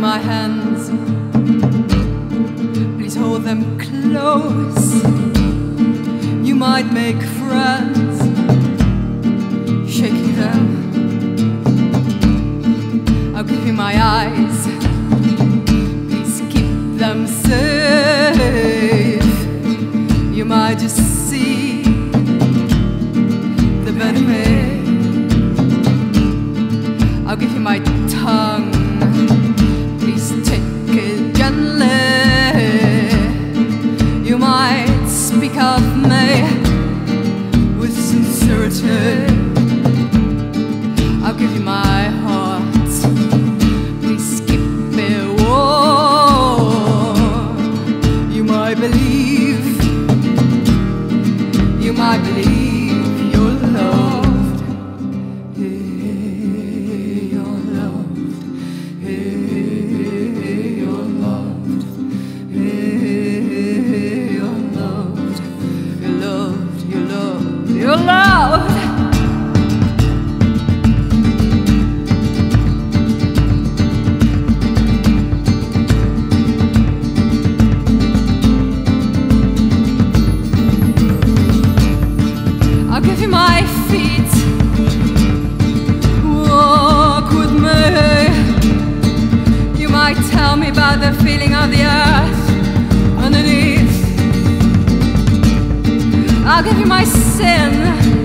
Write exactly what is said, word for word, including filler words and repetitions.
My hands, please hold them close. You might make friends, shaking them. I'll give you my eyes, please keep them safe. You might just see the benefit. I'll give you my tongue. I'll give you my heart, please keep it warm. You might believe, you might believe you're loved. Hey, you're loved. Hey, you're loved. Hey, you're loved. You're loved. You're loved. You're loved. About the feeling of the earth underneath. I'll give you my sin.